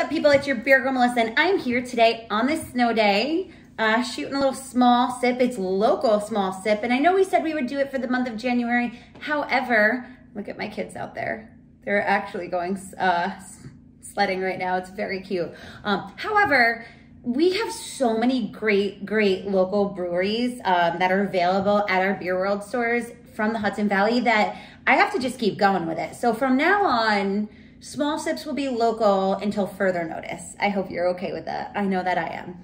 up, people? It's your Beer Girl Melissa, and I'm here today on this snow day, shooting a little small sip. It's local small sip, and I know we said we would do it for the month of January. However, look at my kids out there. They're actually going sledding right now. It's very cute. However, we have so many great local breweries that are available at our Beer World stores from the Hudson Valley that I have to just keep going with it. So from now on, small sips will be local until further notice. I hope you're okay with that. I know that I am.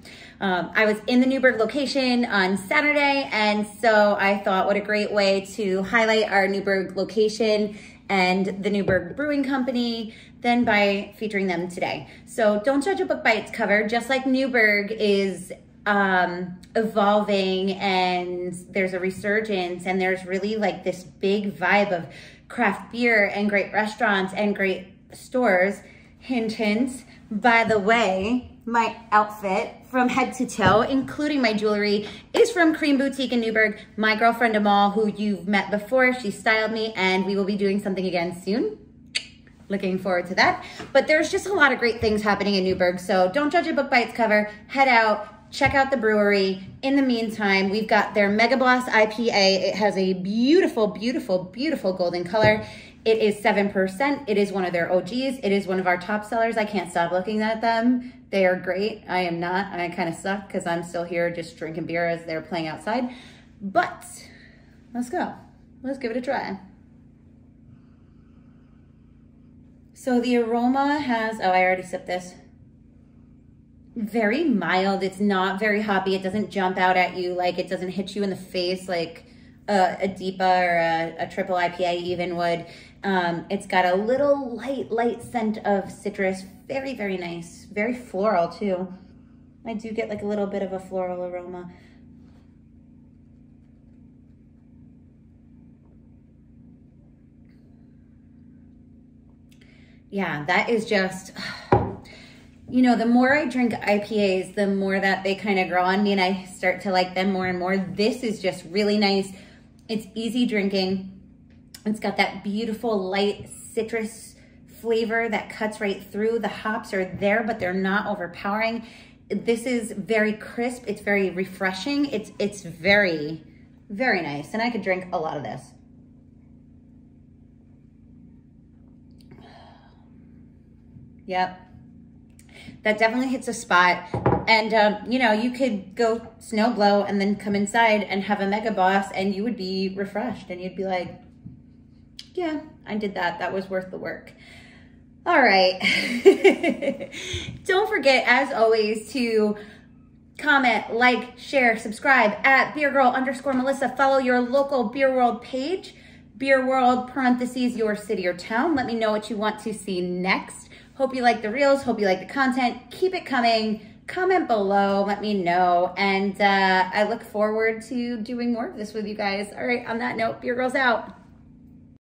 I was in the Newburgh location on Saturday, and so I thought, what a great way to highlight our Newburgh location and the Newburgh Brewing Company than by featuring them today. So don't judge a book by its cover. Just like Newburgh is evolving, and there's a resurgence, and there's really like this big vibe of craft beer and great restaurants and great stores. Hint, hint. By the way, my outfit from head to toe, including my jewelry, is from Cream Boutique in Newburgh. My girlfriend Amal, who you've met before, she styled me, and we will be doing something again soon. Looking forward to that. But there's just a lot of great things happening in Newburgh, so don't judge a book by its cover. Head out, check out the brewery. In the meantime, we've got their Mega Boss IPA. It has a beautiful, beautiful, beautiful golden color. It is 7%. It is one of their OGs. It is one of our top sellers. I can't stop looking at them. They are great. I am not. I kind of suck because I'm still here just drinking beer as they're playing outside. But let's go. Let's give it a try. So the aroma has, oh, I already sipped this. Very mild. It's not very hoppy. It doesn't jump out at you. Like, it doesn't hit you in the face like a DIPA or a triple IPA even would. It's got a little light scent of citrus. Very, very nice. Very floral too. I do get like a little bit of a floral aroma. Yeah, that is just, you know, the more I drink IPAs, the more that they kind of grow on me and I start to like them more and more. This is just really nice. It's easy drinking. It's got that beautiful light citrus flavor that cuts right through. The hops are there, but they're not overpowering. This is very crisp. It's very refreshing. It's very, very nice. And I could drink a lot of this. Yep. That definitely hits a spot. And, you know, you could go snow blow and then come inside and have a Mega Boss and you would be refreshed and you'd be like, yeah, I did that. That was worth the work. All right. Don't forget, as always, to comment, like, share, subscribe at beergirl_Melissa. Follow your local Beer World page, Beer World / your city or town. Let me know what you want to see next. Hope you like the reels. Hope you like the content. Keep it coming. Comment below. Let me know. And I look forward to doing more of this with you guys. All right. On that note, Beer Girl's out.